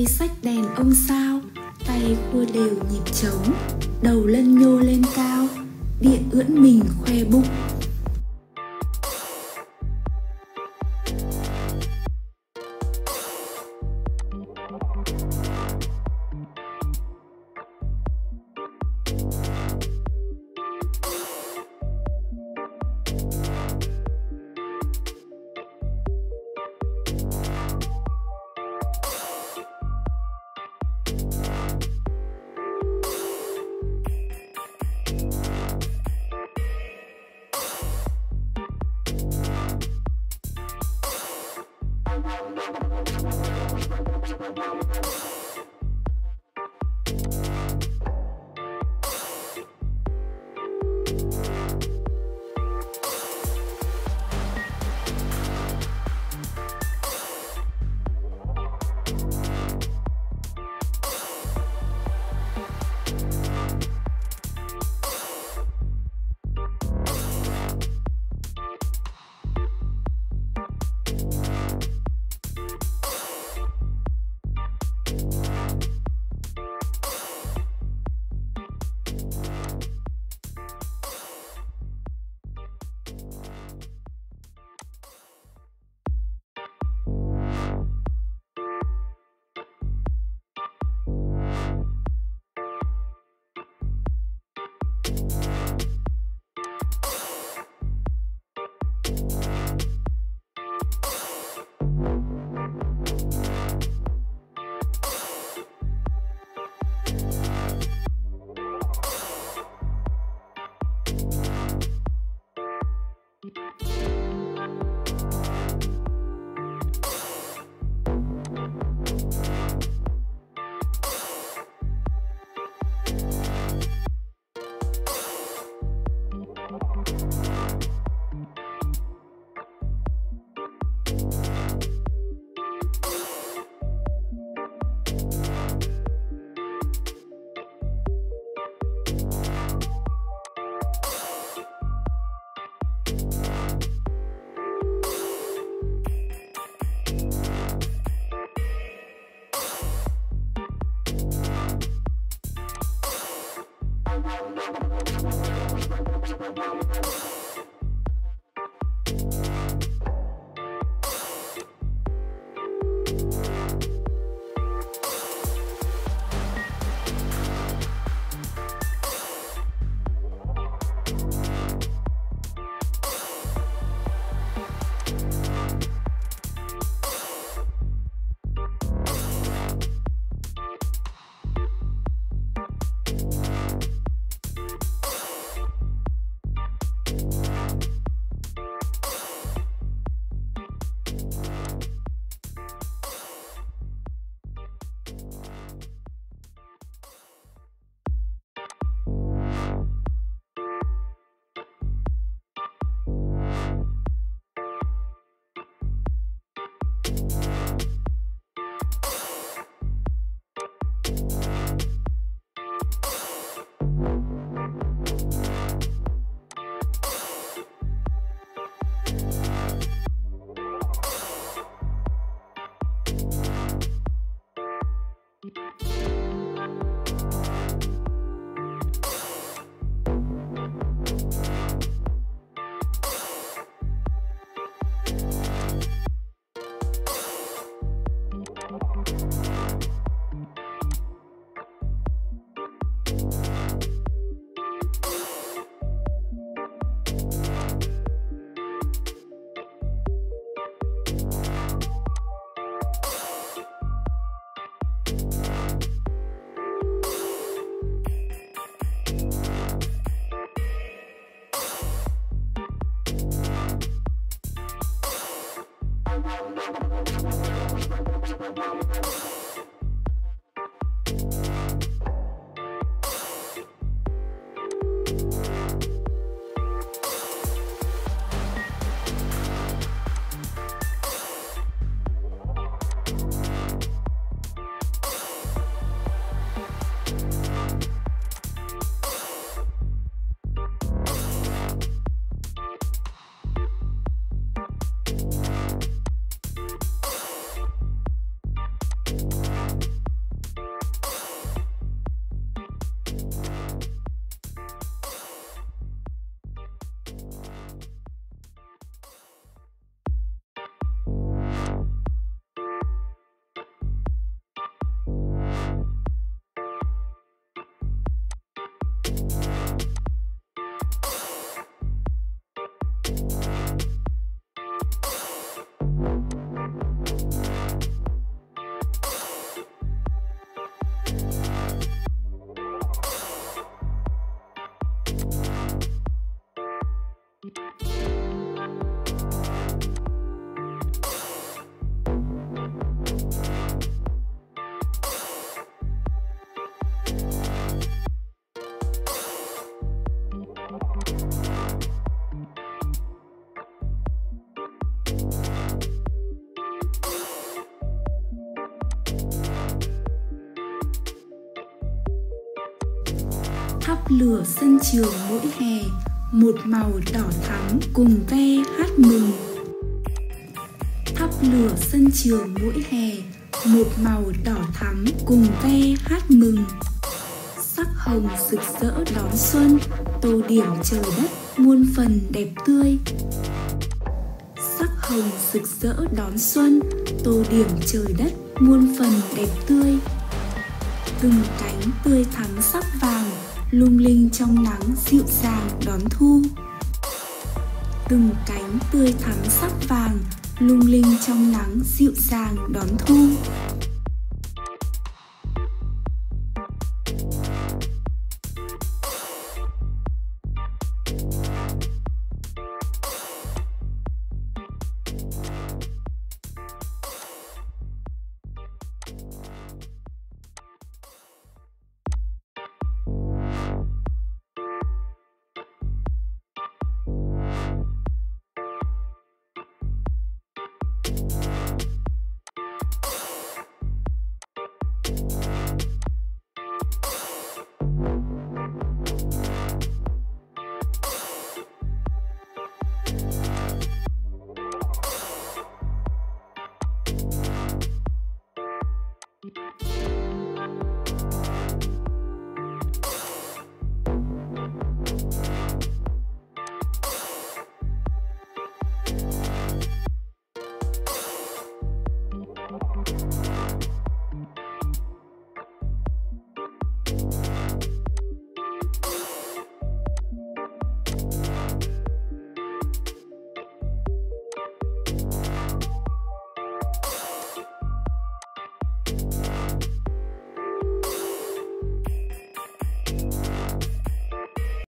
tay xách đèn ông sao, tay khua đều nhịp trống, đầu lân nhô lên cao, điện ưỡn mình khoe bụng. thắp lửa sân trường mỗi hè, một màu đỏ thắm cùng ve hát mừng. Thắp lửa sân trường mỗi hè, một màu đỏ thắm cùng ve hát mừng. Sắc hồng rực rỡ đón xuân, tô điểm trời đất muôn phần đẹp tươi. Sắc hồng rực rỡ đón xuân, tô điểm trời đất muôn phần đẹp tươi. Từng cánh tươi thắm sắc vàng, lung linh trong nắng dịu dàng đón thu. Từng cánh tươi thắm sắc vàng, lung linh trong nắng dịu dàng đón thu.